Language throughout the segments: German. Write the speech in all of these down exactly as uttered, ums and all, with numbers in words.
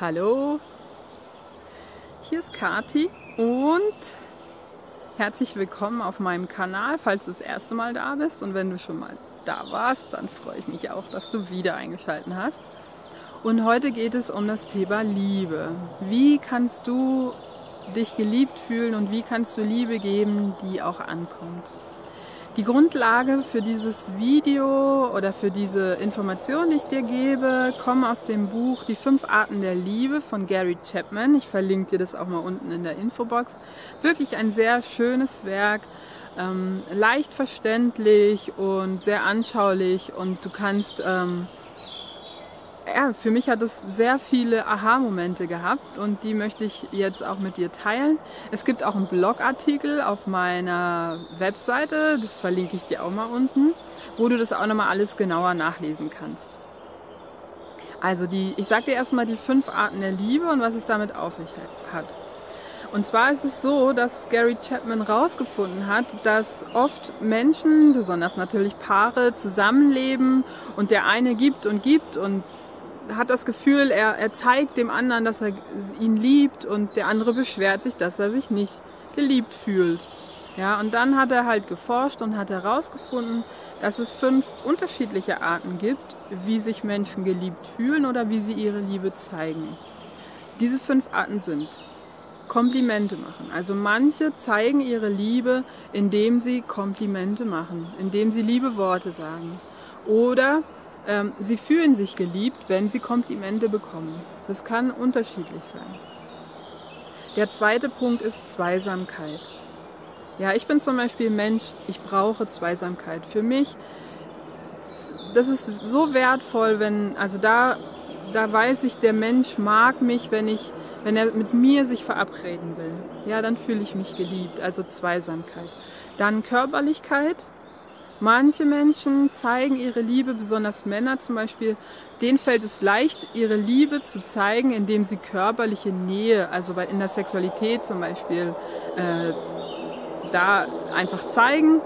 Hallo, hier ist Kathi und herzlich willkommen auf meinem Kanal, falls du das erste Mal da bist, und wenn du schon mal da warst, dann freue ich mich auch, dass du wieder eingeschaltet hast. Und heute geht es um das Thema Liebe. Wie kannst du dich geliebt fühlen und wie kannst du Liebe geben, die auch ankommt? Die Grundlage für dieses Video oder für diese Information, die ich dir gebe, kommen aus dem Buch Die fünf Arten der Liebe von Gary Chapman. Ich verlinke dir das auch mal unten in der Infobox. Wirklich ein sehr schönes Werk, ähm, leicht verständlich und sehr anschaulich, und du kannst... Ähm, ja, für mich hat es sehr viele Aha-Momente gehabt und die möchte ich jetzt auch mit dir teilen. Es gibt auch einen Blogartikel auf meiner Webseite, das verlinke ich dir auch mal unten, wo du das auch nochmal alles genauer nachlesen kannst. Also die, ich sage dir erstmal die fünf Arten der Liebe und was es damit auf sich hat. Und zwar ist es so, dass Gary Chapman herausgefunden hat, dass oft Menschen, besonders natürlich Paare, zusammenleben und der eine gibt und gibt und hat das Gefühl, er, er zeigt dem anderen, dass er ihn liebt, und der andere beschwert sich, dass er sich nicht geliebt fühlt. Ja, und dann hat er halt geforscht und hat herausgefunden, dass es fünf unterschiedliche Arten gibt, wie sich Menschen geliebt fühlen oder wie sie ihre Liebe zeigen. Diese fünf Arten sind: Komplimente machen. Also manche zeigen ihre Liebe, indem sie Komplimente machen, indem sie liebe Worte sagen. Oder sie fühlen sich geliebt, wenn sie Komplimente bekommen. Das kann unterschiedlich sein. Der zweite Punkt ist Zweisamkeit. Ja, ich bin zum Beispiel Mensch, ich brauche Zweisamkeit. Für mich, das ist so wertvoll, wenn, also da, da weiß ich, der Mensch mag mich, wenn ich, wenn er mit mir sich verabreden will. Ja, dann fühle ich mich geliebt, also Zweisamkeit. Dann Körperlichkeit. Manche Menschen zeigen ihre Liebe, besonders Männer zum Beispiel, denen fällt es leicht, ihre Liebe zu zeigen, indem sie körperliche Nähe, also in der Sexualität zum Beispiel, äh, da einfach zeigen.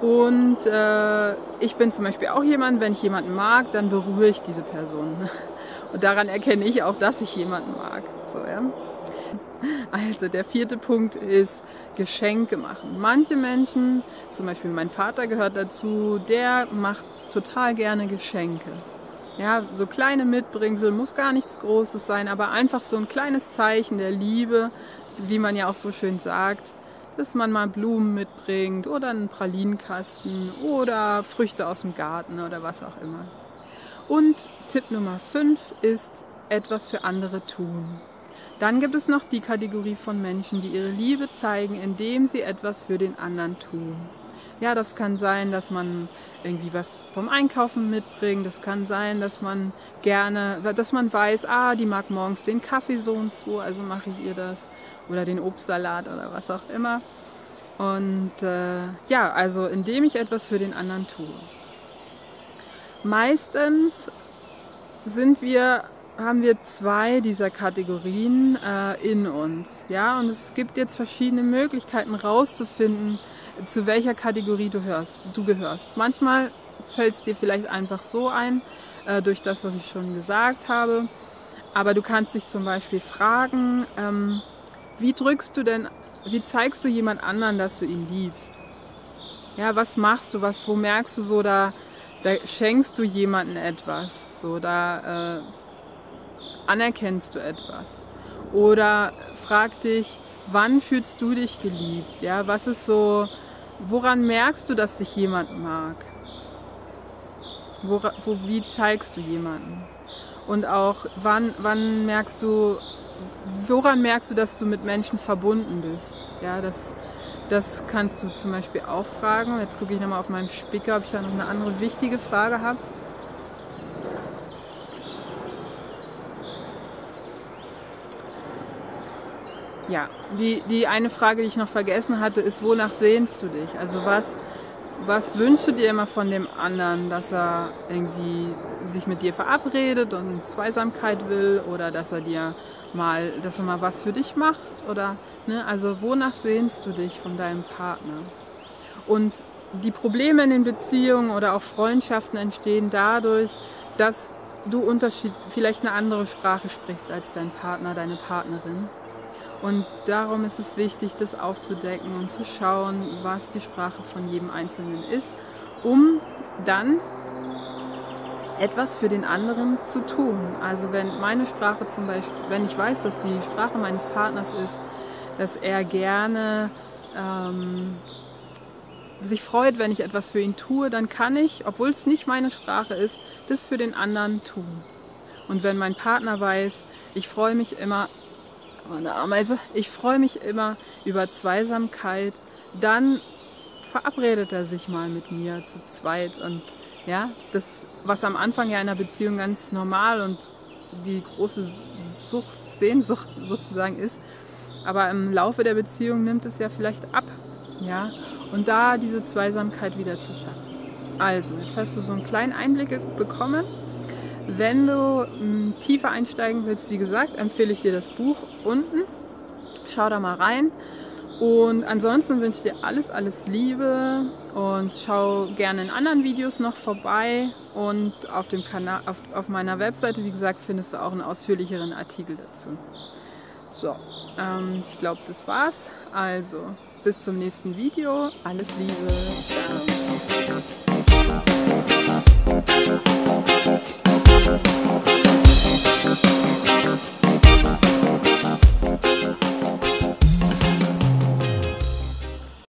Und äh, ich bin zum Beispiel auch jemand, wenn ich jemanden mag, dann berühre ich diese Person. Und daran erkenne ich auch, dass ich jemanden mag. So, ja. Also der vierte Punkt ist Geschenke machen. Manche Menschen, zum Beispiel mein Vater gehört dazu, der macht total gerne Geschenke. Ja, so kleine Mitbringsel, muss gar nichts Großes sein, aber einfach so ein kleines Zeichen der Liebe, wie man ja auch so schön sagt, dass man mal Blumen mitbringt oder einen Pralinenkasten oder Früchte aus dem Garten oder was auch immer. Und Tipp Nummer fünf ist etwas für andere tun. Dann gibt es noch die Kategorie von Menschen, die ihre Liebe zeigen, indem sie etwas für den anderen tun. Ja, das kann sein, dass man irgendwie was vom Einkaufen mitbringt. Das kann sein, dass man gerne, dass man weiß, ah, die mag morgens den Kaffee so und so, also mache ich ihr das. Oder den Obstsalat oder was auch immer. Und äh, ja, also indem ich etwas für den anderen tue. Meistens sind wir... haben wir zwei dieser Kategorien äh, in uns, ja, und es gibt jetzt verschiedene Möglichkeiten rauszufinden, zu welcher Kategorie du hörst, du gehörst. Manchmal fällt es dir vielleicht einfach so ein, äh, durch das, was ich schon gesagt habe, aber du kannst dich zum Beispiel fragen, ähm, wie drückst du denn, wie zeigst du jemand anderen, dass du ihn liebst? Ja, was machst du, was, wo merkst du so, da, da schenkst du jemandem etwas, so, da, äh, anerkennst du etwas? Oder frag dich, wann fühlst du dich geliebt? Ja, was ist so, woran merkst du, dass dich jemand mag? Wo, wo, wie zeigst du jemanden? Und auch, wann, wann merkst du, woran merkst du, dass du mit Menschen verbunden bist? Ja, das, das kannst du zum Beispiel auch fragen. Jetzt gucke ich nochmal auf meinem Spicker, ob ich da noch eine andere wichtige Frage habe. Ja, die, die eine Frage, die ich noch vergessen hatte, ist, wonach sehnst du dich? Also was, was wünschst du dir immer von dem anderen, dass er irgendwie sich mit dir verabredet und Zweisamkeit will, oder dass er dir mal, dass er mal was für dich macht, oder, ne? Also wonach sehnst du dich von deinem Partner? Und die Probleme in den Beziehungen oder auch Freundschaften entstehen dadurch, dass du unterschied, vielleicht eine andere Sprache sprichst als dein Partner, deine Partnerin. Und darum ist es wichtig, das aufzudecken und zu schauen, was die Sprache von jedem Einzelnen ist, um dann etwas für den anderen zu tun. Also wenn meine Sprache zum Beispiel, wenn ich weiß, dass die Sprache meines Partners ist, dass er gerne ähm, sich freut, wenn ich etwas für ihn tue, dann kann ich, obwohl es nicht meine Sprache ist, das für den anderen tun. Und wenn mein Partner weiß, ich freue mich immer, oh, eine Ameise, ich freue mich immer über Zweisamkeit, dann verabredet er sich mal mit mir zu zweit. Und ja, das, was am Anfang ja einer Beziehung ganz normal und die große Sucht, Sehnsucht sozusagen ist, aber im Laufe der Beziehung nimmt es ja vielleicht ab, ja, und da diese Zweisamkeit wieder zu schaffen. Also, jetzt hast du so einen kleinen Einblick bekommen. Wenn du m, tiefer einsteigen willst, wie gesagt, empfehle ich dir das Buch unten. Schau da mal rein. Und ansonsten wünsche ich dir alles, alles Liebe und schau gerne in anderen Videos noch vorbei. Und auf dem Kanal, auf, auf meiner Webseite, wie gesagt, findest du auch einen ausführlicheren Artikel dazu. So, ähm, ich glaube, das war's. Also, bis zum nächsten Video. Alles Liebe. Ciao.